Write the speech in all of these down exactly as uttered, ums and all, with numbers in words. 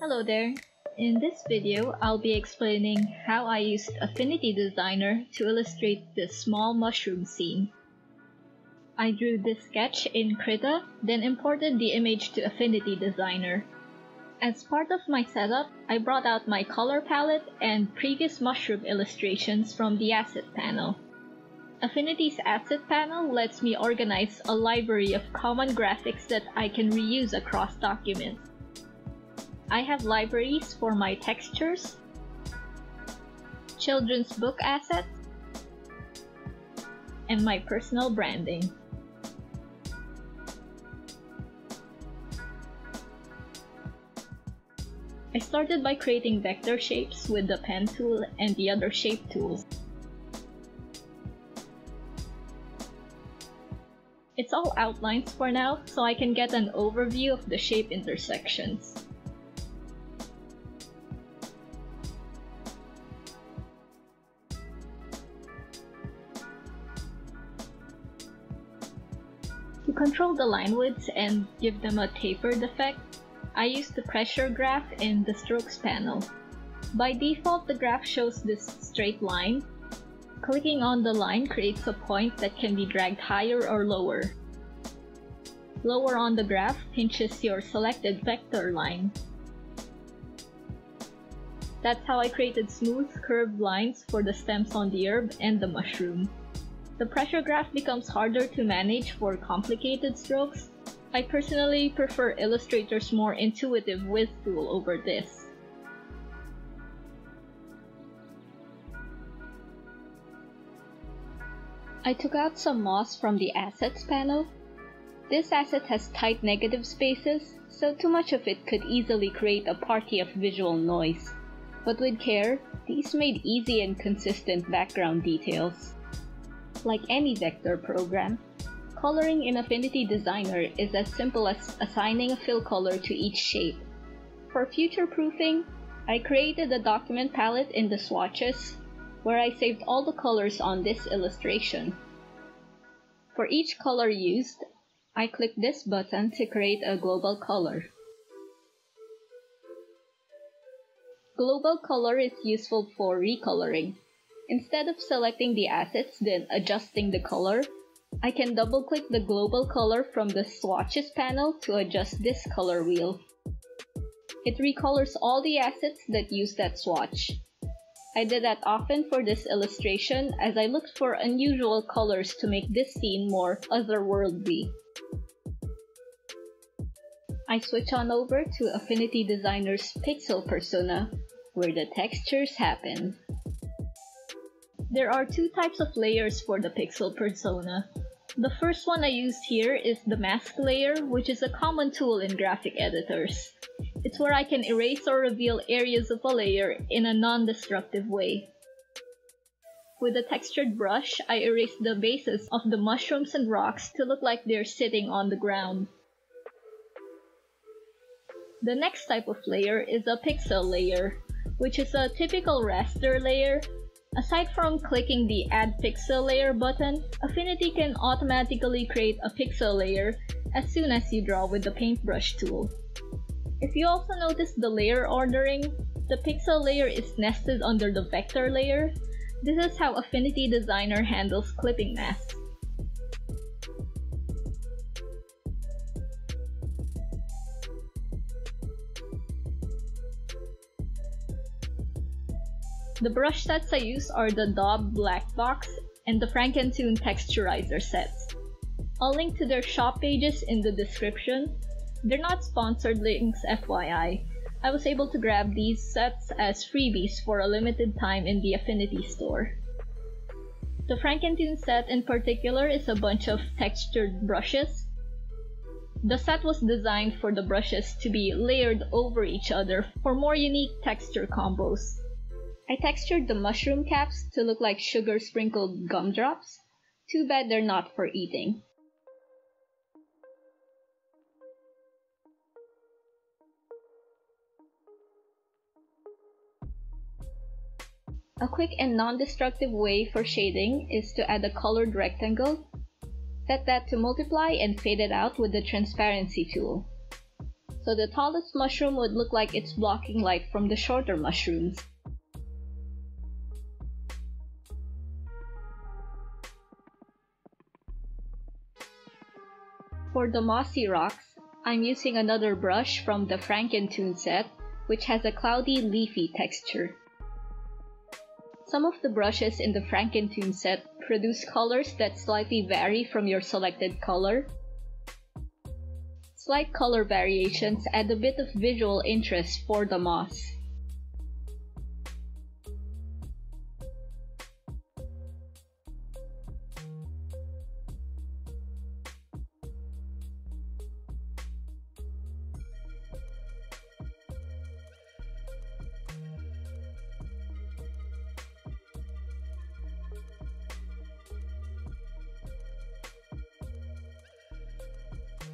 Hello there! In this video, I'll be explaining how I used Affinity Designer to illustrate this small mushroom scene. I drew this sketch in Krita, then imported the image to Affinity Designer. As part of my setup, I brought out my color palette and previous mushroom illustrations from the asset panel. Affinity's asset panel lets me organize a library of common graphics that I can reuse across documents. I have libraries for my textures, children's book assets, and my personal branding. I started by creating vector shapes with the pen tool and the other shape tools. It's all outlines for now, so I can get an overview of the shape intersections. To control the line widths and give them a tapered effect, I use the Pressure Graph in the Strokes panel. By default, the graph shows this straight line. Clicking on the line creates a point that can be dragged higher or lower. Lower on the graph pinches your selected vector line. That's how I created smooth, curved lines for the stems on the herb and the mushroom. The pressure graph becomes harder to manage for complicated strokes. I personally prefer Illustrator's more intuitive Width tool over this. I took out some moss from the Assets panel. This asset has tight negative spaces, so too much of it could easily create a party of visual noise. But with care, these made easy and consistent background details. Like any vector program, coloring in Affinity Designer is as simple as assigning a fill color to each shape. For future proofing, I created a document palette in the swatches, where I saved all the colors on this illustration. For each color used, I click this button to create a global color. Global color is useful for recoloring. Instead of selecting the assets then adjusting the color, I can double-click the global color from the swatches panel to adjust this color wheel. It recolors all the assets that use that swatch. I did that often for this illustration as I looked for unusual colors to make this scene more otherworldly. I switch on over to Affinity Designer's Pixel Persona, where the textures happen. There are two types of layers for the Pixel Persona. The first one I used here is the mask layer, which is a common tool in graphic editors. It's where I can erase or reveal areas of a layer in a non-destructive way. With a textured brush, I erased the bases of the mushrooms and rocks to look like they're sitting on the ground. The next type of layer is a pixel layer, which is a typical raster layer. Aside from clicking the Add Pixel Layer button, Affinity can automatically create a pixel layer as soon as you draw with the paintbrush tool. If you also notice the layer ordering, the pixel layer is nested under the vector layer. This is how Affinity Designer handles clipping masks. The brush sets I use are the Daub Black Box and the Frankentoon Texturizer sets. I'll link to their shop pages in the description. They're not sponsored links, F Y I. I was able to grab these sets as freebies for a limited time in the Affinity store. The Frankentoon set in particular is a bunch of textured brushes. The set was designed for the brushes to be layered over each other for more unique texture combos. I textured the mushroom caps to look like sugar-sprinkled gumdrops. Too bad they're not for eating. A quick and non-destructive way for shading is to add a colored rectangle, set that to multiply and fade it out with the transparency tool. so the tallest mushroom would look like it's blocking light from the shorter mushrooms. For the mossy rocks, I'm using another brush from the Frankentoon set, which has a cloudy, leafy texture. Some of the brushes in the Frankentoon set produce colors that slightly vary from your selected color. Slight color variations add a bit of visual interest for the moss.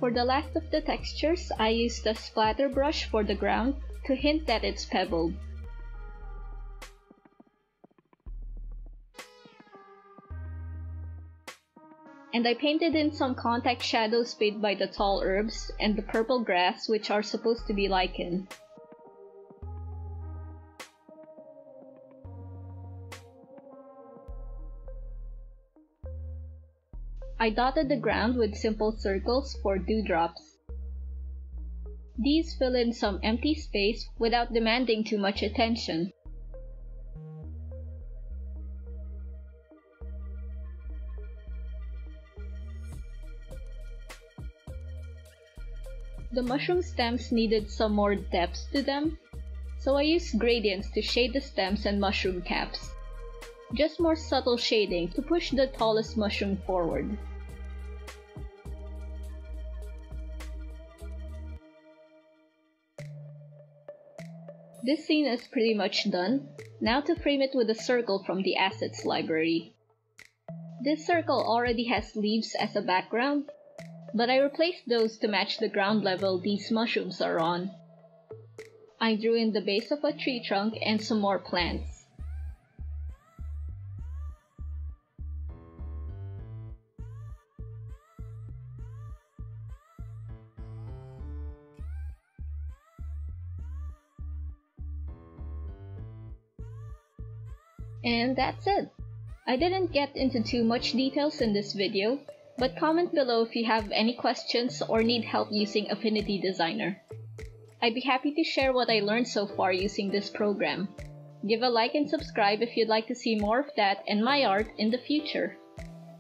For the last of the textures, I used a splatter brush for the ground to hint that it's pebbled. And I painted in some contact shadows made by the tall herbs and the purple grass, which are supposed to be lichen. I dotted the ground with simple circles for dewdrops. These fill in some empty space without demanding too much attention. The mushroom stems needed some more depth to them, so I used gradients to shade the stems and mushroom caps. Just more subtle shading to push the tallest mushroom forward. This scene is pretty much done. Now to frame it with a circle from the assets library. This circle already has leaves as a background, but I replaced those to match the ground level these mushrooms are on. I drew in the base of a tree trunk and some more plants. And that's it! I didn't get into too much details in this video, but comment below if you have any questions or need help using Affinity Designer. I'd be happy to share what I learned so far using this program. Give a like and subscribe if you'd like to see more of that and my art in the future.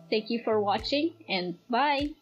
Thank you for watching, and bye!